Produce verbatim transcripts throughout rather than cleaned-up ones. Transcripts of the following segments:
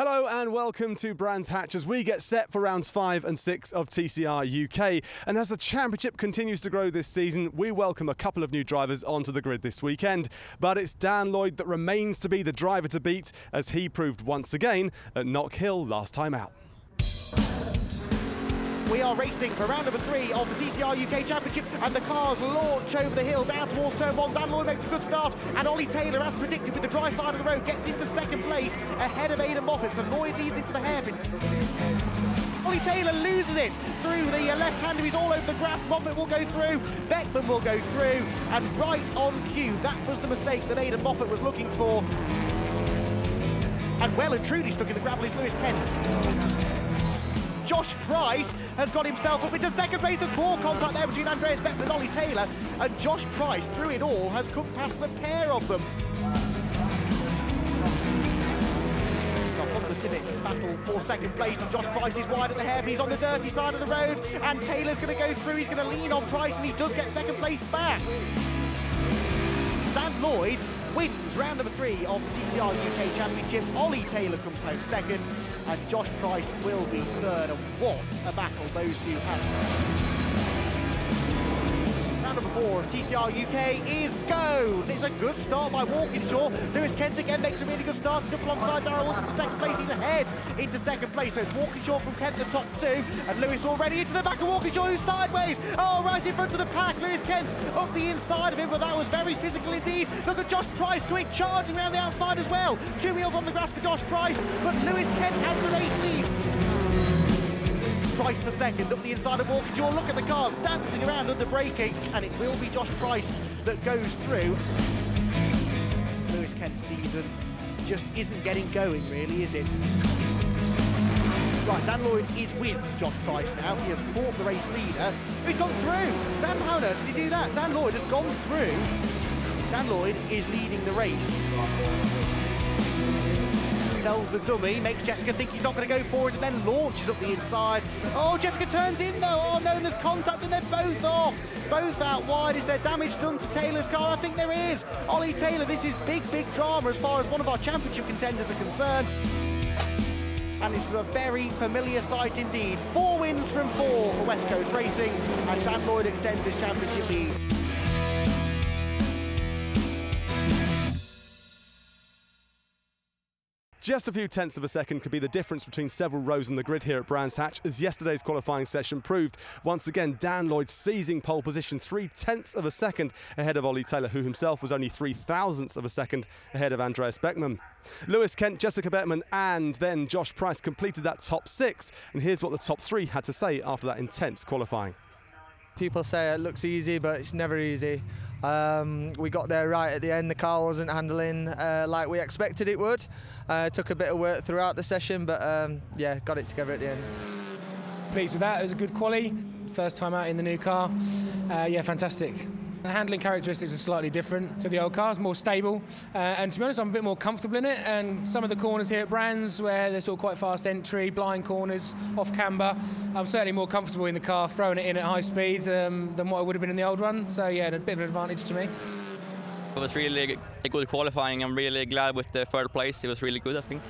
Hello and welcome to Brands Hatch as we get set for rounds five and six of T C R U K. And as the championship continues to grow this season, we welcome a couple of new drivers onto the grid this weekend. But it's Dan Lloyd that remains to be the driver to beat, as he proved once again at Knockhill last time out. We are racing for round number three of the T C R U K Championship, and the cars launch over the hill down towards turn one. Dan Lloyd makes a good start, and Ollie Taylor, as predicted with the dry side of the road, gets into second place ahead of Aiden Moffat, so Lloyd leads into the hairpin. Ollie Taylor loses it through the left-hander. He's all over the grass. Moffat will go through, Bäckman will go through, and right on cue, that was the mistake that Aiden Moffat was looking for. And well and truly stuck in the gravel is Lewis Kent. Josh Price has got himself up into second place. There's more contact there between Andreas Bäckman and Ollie Taylor, and Josh Price, through it all, has come past the pair of them. So Honda Civic battle for second place, and Josh Price is wide at the hairpin. He's on the dirty side of the road, and Taylor's going to go through. He's going to lean on Price, and he does get second place back. Dan Lloyd wins round number three of the T C R U K Championship. Ollie Taylor comes home second, and Josh Price will be third, and what a battle those two have. Round number four of T C R U K is go. It's a good start by Walkinshaw. Lewis Kent again makes a really good start, he's up alongside Darelle Wilson for second place. He's ahead into second place, so it's Walkinshaw from Kent, the top two, and Lewis already into the back of Walkinshaw, who's sideways. Oh, right in front of the pack, Lewis Kent up the inside of him, but that was very physical indeed. Look at Josh Price going charging around the outside as well. Two wheels on the grass for Josh Price, but Lewis Kent has the race lead. Price for second, up the inside of Walkinshaw. Look at the cars dancing around under braking, and it will be Josh Price that goes through. Lewis Kent's season just isn't getting going, really, is it? Right, Dan Lloyd is with Josh Price now. He has fought the race leader. He's gone through. Dan, how on earth did he do that? Dan Lloyd has gone through. Dan Lloyd is leading the race. Sells the dummy, makes Jessica think he's not going to go forward, and then launches up the inside. Oh, Jessica turns in though. Oh no, and there's contact, and they're both off. Both out wide. Is there damage done to Taylor's car? I think there is. Ollie Taylor, this is big, big drama as far as one of our championship contenders are concerned. And this is a very familiar sight indeed. Four wins from four for West Coast Racing, and Dan Lloyd extends his championship lead. Just a few tenths of a second could be the difference between several rows on the grid here at Brands Hatch, as yesterday's qualifying session proved. Once again, Dan Lloyd seizing pole position three tenths of a second ahead of Ollie Taylor, who himself was only three thousandths of a second ahead of Andreas Bäckman. Lewis Kent, Jessica Bäckman, and then Josh Price completed that top six. And here's what the top three had to say after that intense qualifying. People say it looks easy, but it's never easy. Um, we got there right at the end. The car wasn't handling uh, like we expected it would. Uh, took a bit of work throughout the session, but um, yeah, got it together at the end. Pleased with that. It was a good quali. First time out in the new car. Uh, yeah, fantastic. The handling characteristics are slightly different to the old cars, more stable, uh, and to be honest, I'm a bit more comfortable in it. And some of the corners here at Brands, where they're sort of quite fast entry, blind corners, off camber, I'm certainly more comfortable in the car, throwing it in at high speeds um, than what I would have been in the old one. So yeah, a bit of an advantage to me. It was really a good qualifying. I'm really glad with the third place. It was really good, I think.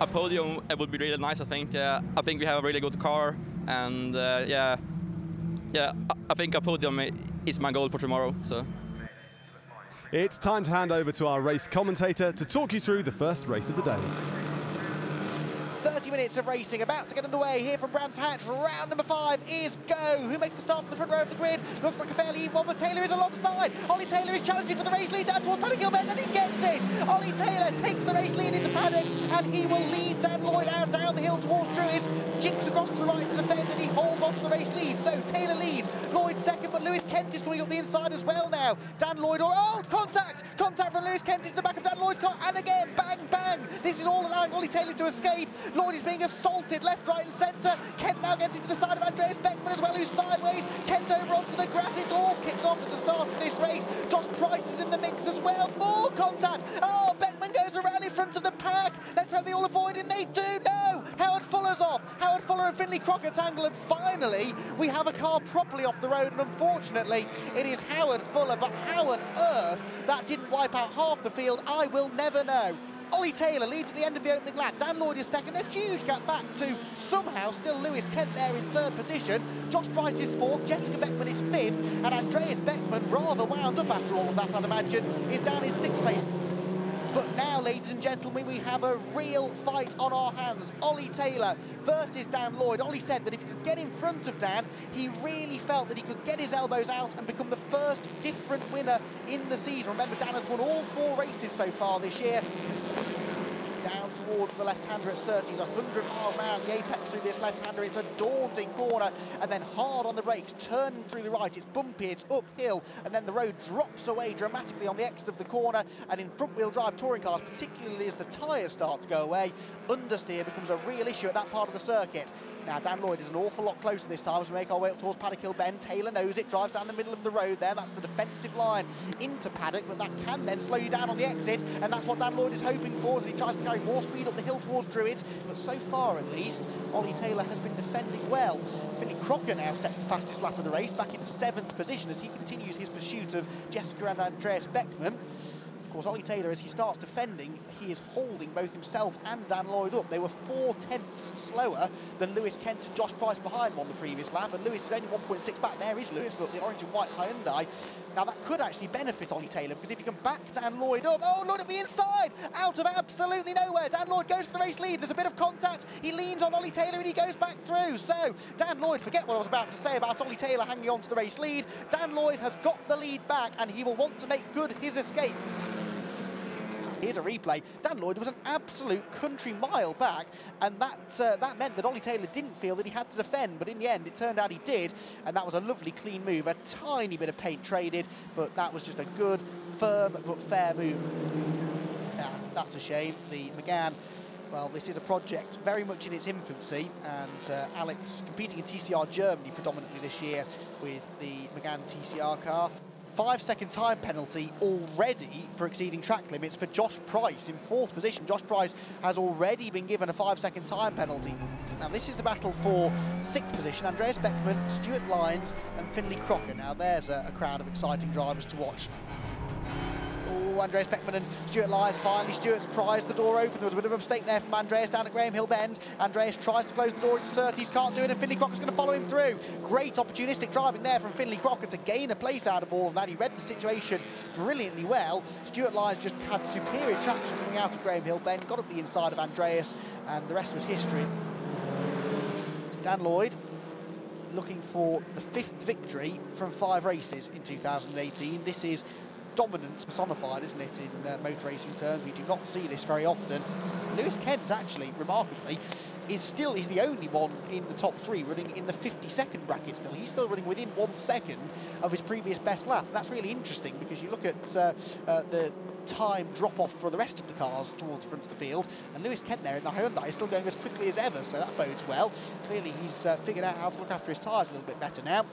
A podium, it would be really nice, I think. Uh, I think we have a really good car, and uh, yeah, yeah, I think a podium. It, It's my goal for tomorrow, so. It's time to hand over to our race commentator to talk you through the first race of the day. thirty minutes of racing about to get underway here from Brands Hatch. Round number five is go. Who makes the start from the front row of the grid? Looks like a fairly even one, but Taylor is alongside. Ollie Taylor is challenging for the race lead down towards Paddock Hill Bend, and he gets it. Ollie Taylor takes the race lead into Paddock, and he will lead Dan Lloyd out down the hill towards Druids. Jinks across to the right to the fend, and he holds on to the race lead. So Taylor leads, Lloyd second, but Lewis Kent is coming up the inside as well now. Dan Lloyd, or oh, contact! Contact from Lewis Kent into the back of Dan Lloyd's car, and again, bang, bang! This is all allowing Ollie Taylor to escape. Lloyd is being assaulted left, right and centre. Kent now gets into the side of Andreas Bäckman as well, who's sideways. Kent over onto the grass. It's all kicked off at the start of this race. Josh Price is in the mix as well. More contact. Oh, Bäckman goes around in front of the pack. Let's hope they all avoid it. They do. No. Howard Fuller's off. Howard Fuller and Finlay Crocker tangle. And finally, we have a car properly off the road. And unfortunately, it is Howard Fuller. But how on earth that didn't wipe out half the field, I will never know. Ollie Taylor leads at the end of the opening lap. Dan Lloyd is second, a huge gap back to somehow still Lewis Kent there in third position. Josh Price is fourth, Jessica Bäckman is fifth, and Andreas Bäckman, rather wound up after all of that, I'd imagine, is down in sixth place. But now, ladies and gentlemen, we have a real fight on our hands. Ollie Taylor versus Dan Lloyd. Ollie said that if he could get in front of Dan, he really felt that he could get his elbows out and become the first different winner in the season. Remember, Dan has won all four races so far this year. Down towards the left-hander at Surtees, one hundred miles an hour at the apex through this left-hander. It's a daunting corner, and then hard on the brakes, turning through the right. It's bumpy, it's uphill, and then the road drops away dramatically on the exit of the corner, and in front-wheel drive touring cars, particularly as the tyres start to go away, understeer becomes a real issue at that part of the circuit. Now, Dan Lloyd is an awful lot closer this time as we make our way up towards Paddock Hill Bend. Taylor knows it, drives down the middle of the road there. That's the defensive line into Paddock, but that can then slow you down on the exit, and that's what Dan Lloyd is hoping for as he tries to carry more speed up the hill towards Druids. But so far, at least, Ollie Taylor has been defending well. Finlay Crocker now sets the fastest lap of the race, back in seventh position as he continues his pursuit of Jessica and Andreas Bäckman. Of course, Ollie Taylor, as he starts defending, he is holding both himself and Dan Lloyd up. They were four-tenths slower than Lewis Kent and Josh Price behind him on the previous lap, and Lewis is only one point six back. There is Lewis, look, the orange and white Hyundai. Now, that could actually benefit Ollie Taylor, because if you can back Dan Lloyd up, oh, Lloyd at the inside, out of absolutely nowhere. Dan Lloyd goes for the race lead. There's a bit of contact. He leans on Ollie Taylor, and he goes back through. So, Dan Lloyd, forget what I was about to say about Ollie Taylor hanging on to the race lead. Dan Lloyd has got the lead back, and he will want to make good his escape. Here's a replay. Dan Lloyd was an absolute country mile back, and that uh, that meant that Ollie Taylor didn't feel that he had to defend, but in the end it turned out he did, and that was a lovely clean move, a tiny bit of paint traded, but that was just a good, firm but fair move. Ah, that's a shame. The Mégane, well, this is a project very much in its infancy, and uh, Alex competing in T C R Germany predominantly this year with the Mégane T C R car. Five-second time penalty already for exceeding track limits for Josh Price in fourth position. Josh Price has already been given a five-second time penalty. Now, this is the battle for sixth position. Andreas Bäckman, Stewart Lines and Finlay Crocker. Now, there's a, a crowd of exciting drivers to watch. Oh, Andreas Bäckman and Stewart Lines finally. Stewart's prized the door open. There was a bit of a mistake there from Andreas down at Graham Hill Bend. Andreas tries to close the door. It's Surtees, can't do it, and Finlay Crocker's going to follow him through. Great opportunistic driving there from Finlay Crocker to gain a place out of all of that. He read the situation brilliantly well. Stewart Lines just had superior traction coming out of Graham Hill Bend, got up the inside of Andreas, and the rest was history. So Dan Lloyd looking for the fifth victory from five races in two thousand eighteen. This is dominance personified, isn't it, in uh, motor racing terms. We do not see this very often. Lewis Kent, actually, remarkably, is still is the only one in the top three running in the fifty-second bracket still. He's still running within one second of his previous best lap. And that's really interesting, because you look at uh, uh, the time drop-off for the rest of the cars towards the front of the field, and Lewis Kent there in the Hyundai is still going as quickly as ever, so that bodes well. Clearly he's uh, figured out how to look after his tyres a little bit better now.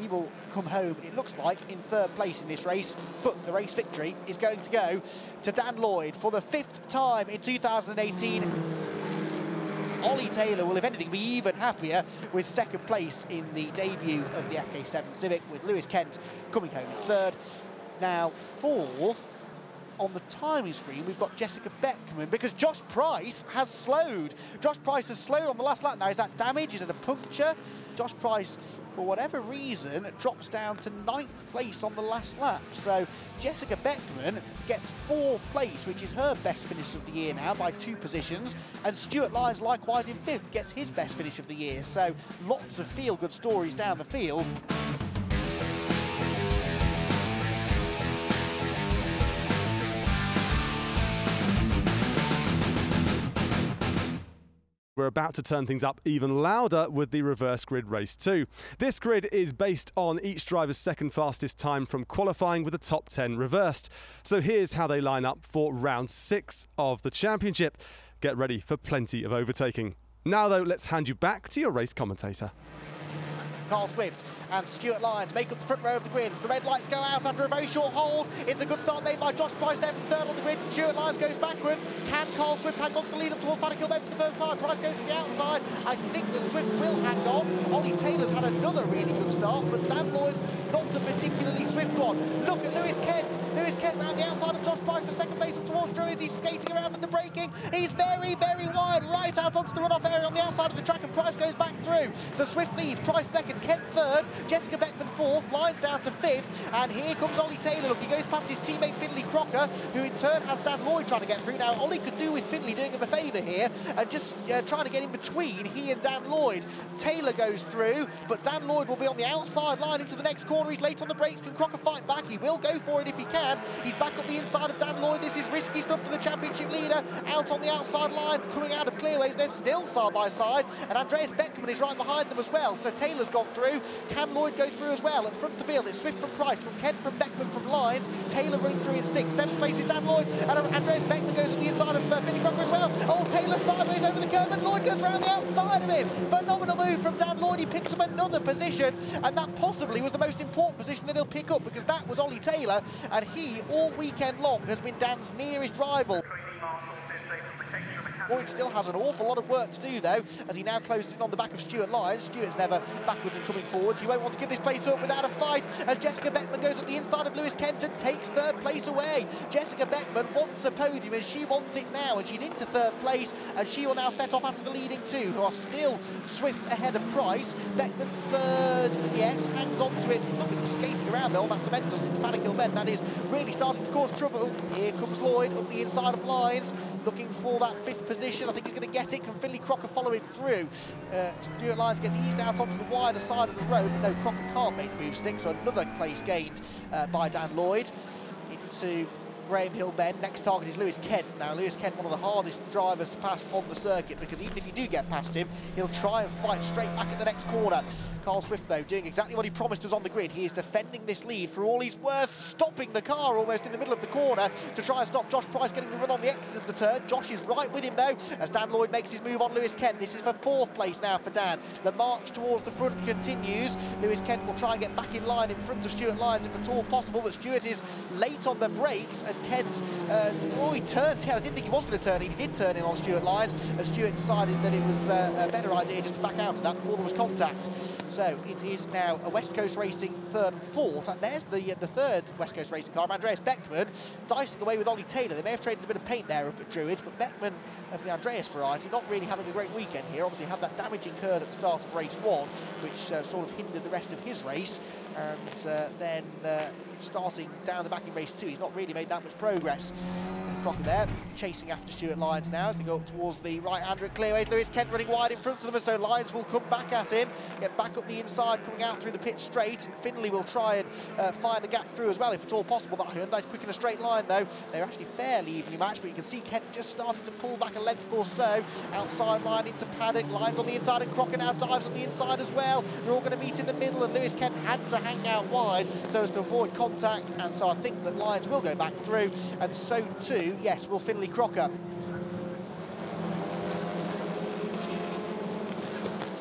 He will come home, it looks like, in third place in this race, but the race victory is going to go to Dan Lloyd for the fifth time in two thousand eighteen. Ollie Taylor will, if anything, be even happier with second place in the debut of the F K seven Civic, with Lewis Kent coming home in third. Now, fourth on the timing screen, we've got Jessica Bäckman, because Josh Price has slowed. Josh Price has slowed on the last lap now. Is that damage? Is it a puncture? Josh Price, for whatever reason, drops down to ninth place on the last lap. So Jessica Bäckman gets fourth place, which is her best finish of the year now by two positions. And Stewart Lines, likewise in fifth, gets his best finish of the year. So lots of feel-good stories down the field. We're about to turn things up even louder with the reverse grid race two. This grid is based on each driver's second fastest time from qualifying, with the top ten reversed. So here's how they line up for round six of the championship. Get ready for plenty of overtaking. Now, though, let's hand you back to your race commentator. Carl Swift and Stewart Lines make up the front row of the grid as the red lights go out after a very short hold. It's a good start made by Josh Price there from third on the grid. Stewart Lines goes backwards. Can Carl Swift hang on to the lead up towards Paddock Hill Bend for the first time? Price goes to the outside. I think that Swift will hang on. Ollie Taylor's had another really good start, but Dan Lloyd, not a particularly swift one. Look at Lewis Kent. Lewis Kent round the outside of Josh Price for second base up towards Druids. He's skating around and the braking. He's very, very wide, right out onto the runoff area on the outside of the track, and Price goes back through. So Swift leads, Price second, Kent third, Jessica Beckman fourth, Lines down to fifth, and here comes Ollie Taylor. Look, he goes past his teammate Finlay Crocker, who in turn has Dan Lloyd trying to get through. Now, Ollie could do with Finlay doing him a favour here, and just uh, trying to get in between he and Dan Lloyd. Taylor goes through, but Dan Lloyd will be on the outside line into the next corner. He's late on the brakes. Can Crocker fight back? He will go for it if he can. He's back up the inside of Dan Lloyd. This is risky stuff for the championship leader. Out on the outside line, coming out of Clearways, they're still side by side, and Andreas Bäckman is right behind them as well. So Taylor's gone through. Can Lloyd go through as well? At the front of the field, it's Swift from Price, from Kent, from Beckman, from Lines. Taylor running through in sixth. Seventh place is Dan Lloyd, and Andreas Bäckman goes on the inside of uh, Finlay Crocker as well. Oh, Taylor sideways over the curb, and Lloyd goes round the outside of him. Phenomenal move from Dan Lloyd. He picks up another position, and that possibly was the most important position that he'll pick up, because that was Ollie Taylor, and he all weekend long has been Dan's nearest rival. Lloyd still has an awful lot of work to do, though, as he now closes in on the back of Stewart Lines. Stewart's never backwards and coming forwards. He won't want to give this place up without a fight, as Jessica Beckman goes up the inside of Lewis Kent and takes third place away. Jessica Beckman wants a podium, and she wants it now, and she's into third place, and she will now set off after the leading two, who are still Swift ahead of Price. Beckman third, yes, hangs on to it. Look at them skating around, though. All that cement doesn't into Paddock Hill Bend. That is really starting to cause trouble. Here comes Lloyd up the inside of Lines, looking for that fifth position. I think he's going to get it. Can Finlay Crocker follow it through? Uh, Stewart Lines gets eased out onto the wider side of the road. No, Crocker can't make the move stick, so another place gained uh, by Dan Lloyd into Graham Hill Bend. Next target is Lewis Kent. Now, Lewis Kent, one of the hardest drivers to pass on the circuit, because even if you do get past him, he'll try and fight straight back at the next corner. Carl Swift, though, doing exactly what he promised us on the grid. He is defending this lead for all he's worth, stopping the car almost in the middle of the corner to try and stop Josh Price getting the run on the exit of the turn. Josh is right with him, though, as Dan Lloyd makes his move on Lewis Kent. This is for fourth place now for Dan. The march towards the front continues. Lewis Kent will try and get back in line in front of Stewart Lines if at all possible, but Stewart is late on the brakes, and Kent, uh, oh, he turns in. I didn't think he was going to turn in. He did turn in on Stewart Lines, and Stewart decided that it was uh, a better idea just to back out of that before there was contact. So it is now a West Coast Racing third and fourth, and there's the uh, the third West Coast Racing car. Andreas Bäckman dicing away with Ollie Taylor. They may have traded a bit of paint there up at Druids, but Beckman of the Andreas variety not really having a great weekend here. Obviously had that damage incurred at the start of race one, which uh, sort of hindered the rest of his race, and uh, then uh, starting down the back in race two, he's not really made that much progress. Crocker there, chasing after Stewart Lines now as they go up towards the right-hander at Clearways. Lewis Kent running wide in front of them, and so Lines will come back at him, get back up the inside, coming out through the pit straight, and Finlay will try and uh, find a gap through as well, if at all possible. That Hyundai's quick in a straight line, though. They're actually fairly evenly matched, but you can see Kent just starting to pull back a length or so. Outside line into Paddock, Lines on the inside, and Crocker now dives on the inside as well. They're all going to meet in the middle, and Lewis Kent had to hang out wide so as to avoid contact, and so I think that Lines will go back through, and so too, yes, will Finlay Crocker.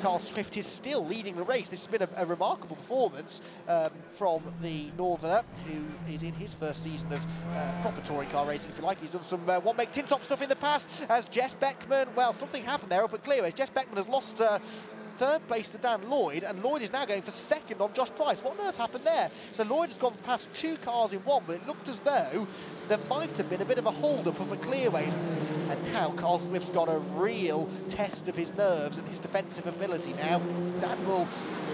Carl Swift is still leading the race. This has been a, a remarkable performance um, from the Northerner, who is in his first season of uh, proper touring car racing, if you like. He's done some uh, one-make tin-top stuff in the past, as Jess Beckman, well, something happened there up at Clearways. Jess Beckman has lost uh, third place to Dan Lloyd, and Lloyd is now going for second on Josh Price. What on earth happened there? So Lloyd has gone past two cars in one, but it looked as though there might have been a bit of a hold-up of a Clearways. And now Carl Swift's got a real test of his nerves and his defensive ability now. Dan will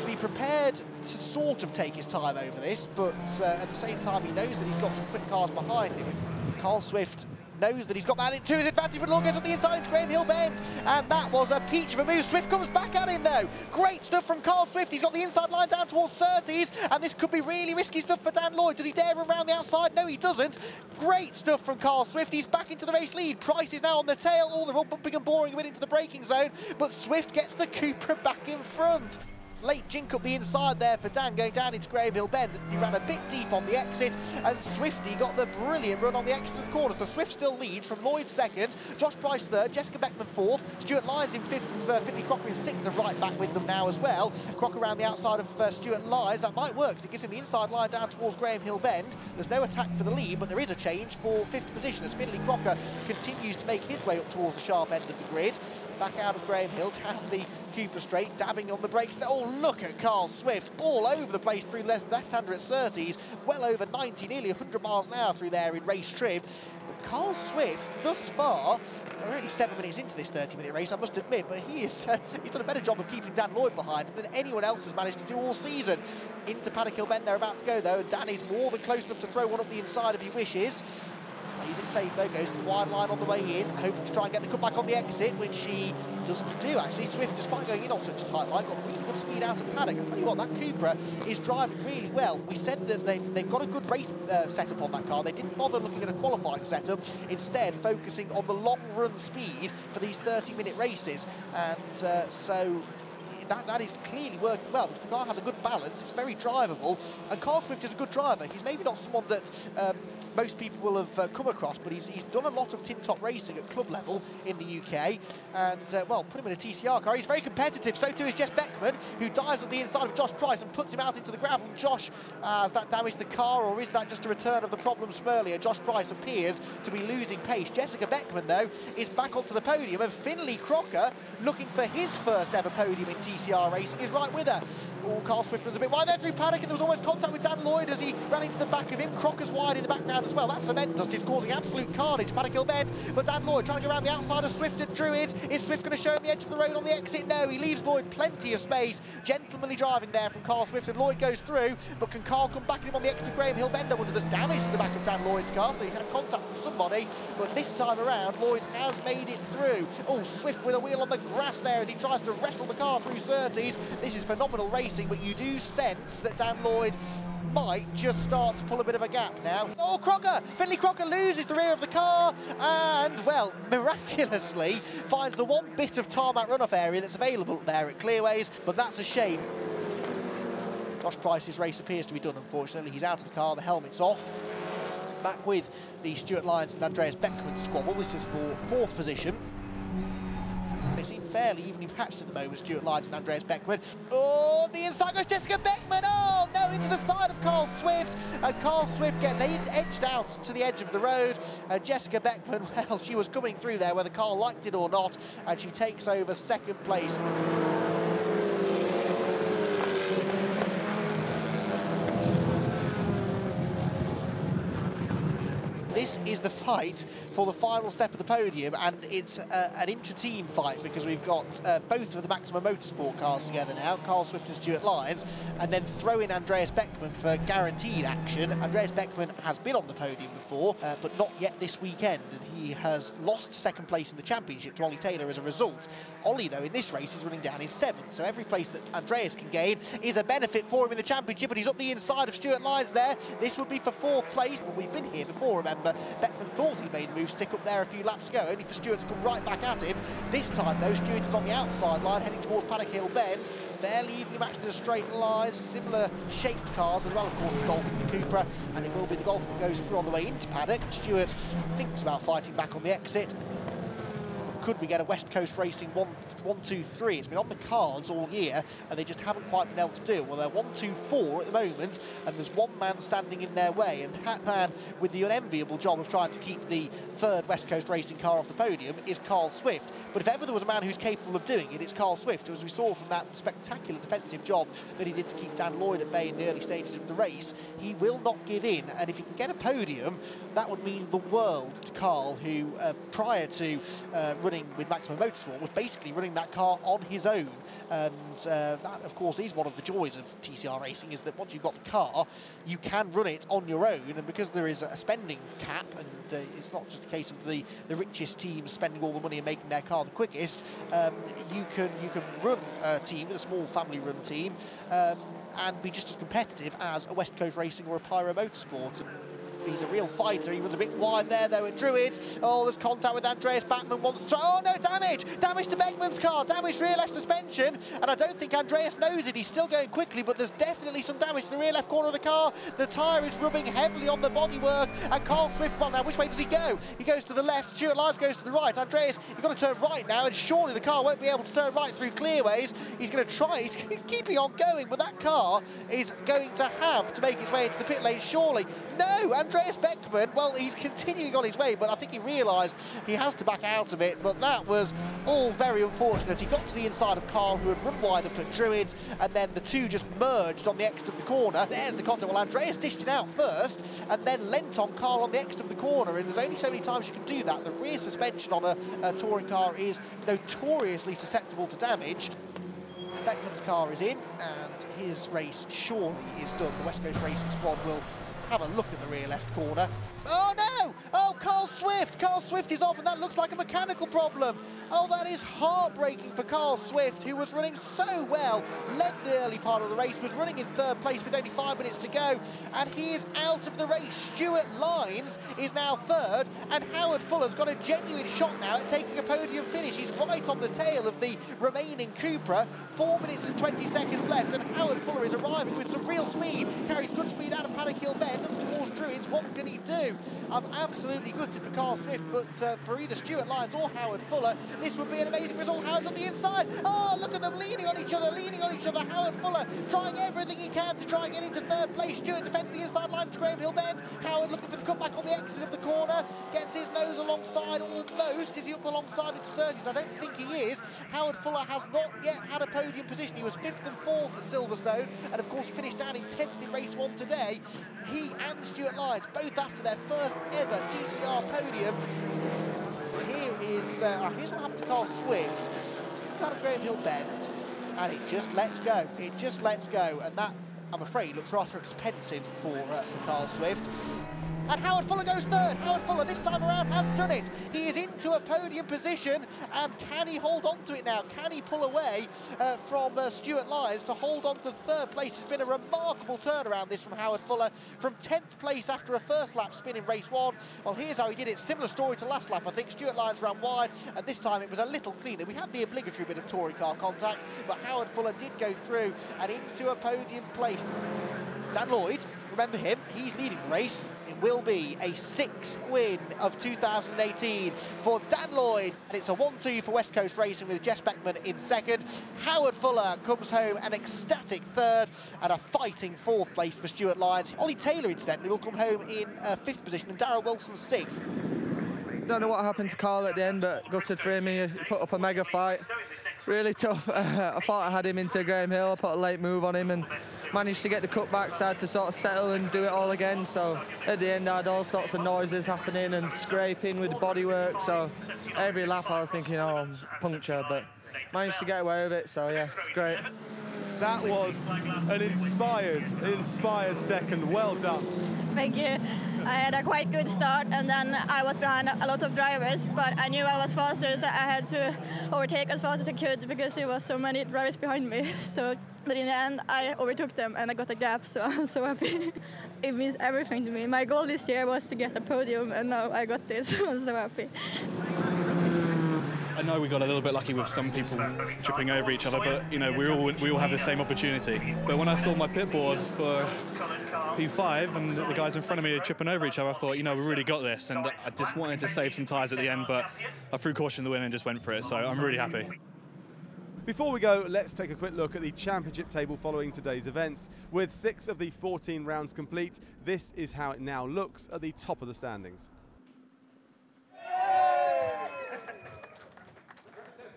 be prepared to sort of take his time over this, but uh, at the same time he knows that he's got some quick cars behind him. Carl Swift knows that he's got that to his advantage, but Lloyd goes up the inside into Graham Hill Bend, and that was a peach of a move. Swift comes back at him, though. Great stuff from Carl Swift. He's got the inside line down towards Surtees, and this could be really risky stuff for Dan Lloyd. Does he dare run round the outside? No, he doesn't. Great stuff from Carl Swift. He's back into the race lead. Price is now on the tail. All the bumping and boring went into the braking zone, but Swift gets the CUPRA back in front. Late jink up the inside there for Dan, going down into Graham Hill Bend. He ran a bit deep on the exit, and Swifty got the brilliant run on the exit of the corner. So Swift still leads from Lloyd second, Josh Price third, Jessica Beckman fourth, Stewart Lines in fifth, uh, Finlay Crocker in sixth, the right back with them now as well. Crocker around the outside of uh, Stewart Lines. That might work, because it gives him the inside line down towards Graham Hill Bend. There's no attack for the lead, but there is a change for fifth position as Finlay Crocker continues to make his way up towards the sharp end of the grid. back out of Graham Hill, down the Cooper straight, dabbing on the brakes. Oh, look at Carl Swift, all over the place through left, left-hander at Surtees, well over ninety, nearly one hundred miles an hour through there in race trim. But Carl Swift, thus far, we're only seven minutes into this thirty-minute race, I must admit, but he is, uh, he's done a better job of keeping Dan Lloyd behind than anyone else has managed to do all season. Into Paddock Hill Bend, they're about to go, though, and Dan is more than close enough to throw one up the inside if he wishes. He's it safe though, goes to the wide line on the way in, hoping to try and get the cutback on the exit, which he doesn't do actually. Swift, despite going in on such a tight line, got really good speed out of Paddock. I'll tell you what, that CUPRA is driving really well. We said that they've, they've got a good race uh, setup on that car. They didn't bother looking at a qualifying setup, instead focusing on the long run speed for these thirty minute races. And uh, so That, that is clearly working well, because the car has a good balance, it's very drivable, and Carl Swift is a good driver. He's maybe not someone that um, most people will have uh, come across, but he's, he's done a lot of tin-top racing at club level in the U K, and, uh, well, put him in a T C R car. He's very competitive, so too is Jess Bäckman, who dives on the inside of Josh Price and puts him out into the gravel. Josh, uh, has that damaged the car, or is that just a return of the problems from earlier? Josh Price appears to be losing pace. Jessica Bäckman, though, is back onto the podium, and Finlay Crocker, looking for his first ever podium in T C R. T C R Racing is right with her. Oh, Carl Swift was a bit wide there through Paddock, and there was almost contact with Dan Lloyd as he ran into the back of him. Crocker's wide in the background as well. That cement dust is causing absolute carnage. Paddock Hill Bend, but Dan Lloyd trying to go around the outside of Swift at Druids. Is Swift going to show him the edge of the road on the exit? No, he leaves Lloyd plenty of space. Gentlemanly driving there from Carl Swift, and Lloyd goes through, but can Carl come back at him on the exit of Graham Hill Bend? I wonder, there's damage to the back of Dan Lloyd's car, so he's had contact from somebody, but this time around, Lloyd has made it through. Oh, Swift with a wheel on the grass there as he tries to wrestle the car through Surtees. This is phenomenal racing, but you do sense that Dan Lloyd might just start to pull a bit of a gap now. Oh, Crocker! Finlay Crocker loses the rear of the car and, well, miraculously finds the one bit of tarmac runoff area that's available there at Clearways, but that's a shame. Josh Price's race appears to be done, unfortunately. He's out of the car, the helmet's off. Back with the Stewart Lines and Andreas Bäckman squabble. This is for fourth position. They seem fairly evenly patched at the moment, Stewart Lines and Andreas Bäckman. Oh, the inside goes Jessica Bäckman. Oh, no, into the side of Carl Swift. And Carl Swift gets edged out to the edge of the road. And Jessica Bäckman, well, she was coming through there whether Carl liked it or not. And she takes over second place. This is the fight for the final step of the podium, and it's uh, an intra-team fight because we've got uh, both of the Maximum Motorsport cars together now, Carl Swift and Stewart Lines, and then throw in Andreas Bäckman for guaranteed action. Andreas Bäckman has been on the podium before, uh, but not yet this weekend, and he has lost second place in the championship to Ollie Taylor as a result. Ollie, though, in this race is running down in seventh, so every place that Andreas can gain is a benefit for him in the championship, and he's up the inside of Stewart Lines there. This would be for fourth place, but we've been here before, remember. Bäckman thought he made a move, stick up there a few laps ago, only for Stewart to come right back at him. This time, though, Stewart is on the outside line, heading towards Paddock Hill Bend. Fairly evenly matched in a straight line, similar shaped cars as well, of course, the Golf and the Cupra, and it will be the Golf that goes through on the way into Paddock. Stewart thinks about fighting back on the exit. Could we get a West Coast Racing one two three? It's been on the cards all year, and they just haven't quite been able to do. Well, they're one two four at the moment, and there's one man standing in their way, and that man, with the unenviable job of trying to keep the third West Coast Racing car off the podium, is Carl Swift. But if ever there was a man who's capable of doing it, it's Carl Swift, as we saw from that spectacular defensive job that he did to keep Dan Lloyd at bay in the early stages of the race. He will not give in, and if he can get a podium, that would mean the world to Carl, who uh, prior to uh, with Maximum Motorsport was basically running that car on his own, and uh, that of course is one of the joys of T C R racing, is that once you've got the car you can run it on your own, and because there is a spending cap, and uh, it's not just a case of the the richest teams spending all the money and making their car the quickest, um, you can you can run a team with a small family run team um, and be just as competitive as a West Coast Racing or a Pyro Motorsport. He's a real fighter. He was a bit wide there, though, at Druids. Oh, there's contact with Andreas Bäckman. Wants to try. Oh, no, damage! Damage to Beckman's car. Damage rear left suspension. And I don't think Andreas knows it. He's still going quickly, but there's definitely some damage to the rear left corner of the car. The tyre is rubbing heavily on the bodywork. And Carl Swift, well, now, which way does he go? He goes to the left. Stewart Lines goes to the right. Andreas, you've got to turn right now, and surely the car won't be able to turn right through Clearways. He's going to try. He's keeping on going, but that car is going to have to make its way into the pit lane, surely. No, and Andreas Bäckman, well, he's continuing on his way, but I think he realised he has to back out of it. But that was all very unfortunate. He got to the inside of Carl, who had run wider for Druids, and then the two just merged on the exit of the corner. There's the contact. Well, Andreas dished it out first, and then lent on Carl on the exit of the corner. And there's only so many times you can do that. The rear suspension on a, a touring car is notoriously susceptible to damage. Beckman's car is in, and his race surely is done. The West Coast Racing squad will have a look at the rear left corner. Oh no! Oh, Carl Swift! Carl Swift is off, and that looks like a mechanical problem. Oh, that is heartbreaking for Carl Swift, who was running so well, led the early part of the race, was running in third place with only five minutes to go, and he is out of the race. Stewart Lines is now third, and Howard Fuller's got a genuine shot now at taking a podium finish. He's right on the tail of the remaining CUPRA, four minutes and twenty seconds left, and Howard Fuller is arriving with some real speed, carries good speed out of Paddock Hill Bend, up towards Druids. What can he do? I'm absolutely gutted for Carl Swift, but uh, for either Stewart Lines or Howard Fuller, this would be an amazing result. Howard's on the inside. Oh, look at them leaning on each other, leaning on each other. Howard Fuller trying everything he can to try and get into third place. Stewart defends the inside line to Graham Hill Bend. Howard looking for the cutback on the exit of the corner. Gets his nose alongside almost. Is he up alongside at Surtees? I don't think he is. Howard Fuller has not yet had a podium position. He was fifth and fourth at Silverstone, and of course finished down in tenth in race one today. He and Stewart Lines both after their first ever T C R podium. Here is uh, here's what happened to Carl Swift. He's out of Graham Hill Bend, and it just lets go. It just lets go, and that, I'm afraid, looks rather expensive for, uh, for Carl Swift. And Howard Fuller goes third. Howard Fuller this time around has done it. He is into a podium position, and can he hold on to it now? Can he pull away uh, from uh, Stewart Lines to hold on to third place? It's been a remarkable turnaround, this, from Howard Fuller, from tenth place after a first lap spin in race one. Well, here's how he did it. Similar story to last lap, I think. Stewart Lines ran wide, and this time it was a little cleaner. We had the obligatory bit of touring car contact, but Howard Fuller did go through and into a podium place. Dan Lloyd, remember him, he's leading the race. It will be a sixth win of two thousand eighteen for Dan Lloyd, and it's a one two for West Coast Racing with Jess Bäckman in second. Howard Fuller comes home an ecstatic third, and a fighting fourth place for Stewart Lines. Ollie Taylor, incidentally, will come home in uh, fifth position, and Darelle Wilson sixth. Don't know what happened to Carl at the end, but gutted for him. He put up a mega fight. Really tough. I thought I had him into Graham Hill. I put a late move on him and managed to get the cutback side to sort of settle and do it all again. So at the end I had all sorts of noises happening and scraping with bodywork. So every lap I was thinking, oh, I'm punctured, but managed to get away with it. So yeah, it's great. That was an inspired, inspired second. Well done. Thank you. I had a quite good start, and then I was behind a lot of drivers, but I knew I was faster, so I had to overtake as fast as I could because there was so many drivers behind me. So, but in the end, I overtook them and I got a gap, so I'm so happy. It means everything to me. My goal this year was to get a podium, and now I got this, so I'm so happy. I know we got a little bit lucky with some people tripping over each other, but you know we all we all have the same opportunity. But when I saw my pit board for P five and the guys in front of me tripping over each other, I thought, you know, we really got this, and I just wanted to save some tyres at the end, but I threw caution to the wind and just went for it. So I'm really happy. Before we go, let's take a quick look at the championship table following today's events. With six of the fourteen rounds complete, this is how it now looks at the top of the standings.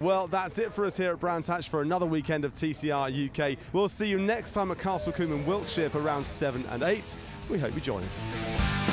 Well, that's it for us here at Brands Hatch for another weekend of T C R U K. We'll see you next time at Castle Coombe in Wiltshire for rounds seven and eight. We hope you join us.